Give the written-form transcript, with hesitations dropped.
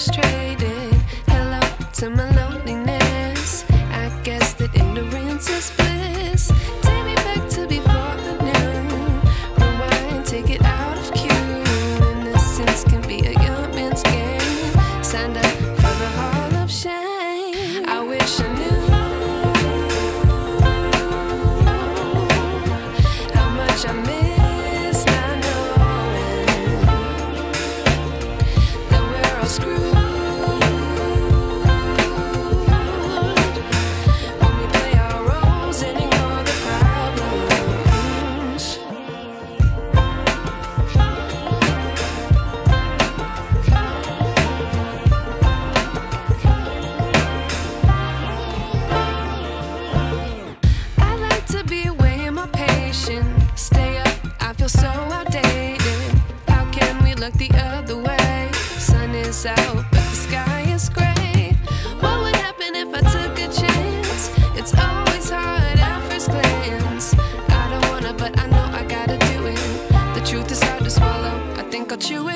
frustrated. Hello to my loneliness. I guess that ignorance is bliss. Take me back to before the new. Rewind, take it out of cue. Innocence can be a young man's game. Signed up for the Hall of Shame. I wish I knew how much I missed. Stay up, I feel so outdated. How can we look the other way? Sun is out, but the sky is gray. What would happen if I took a chance? It's always hard at first glance. I don't wanna, but I know I gotta do it. The truth is hard to swallow, I think I'll chew it.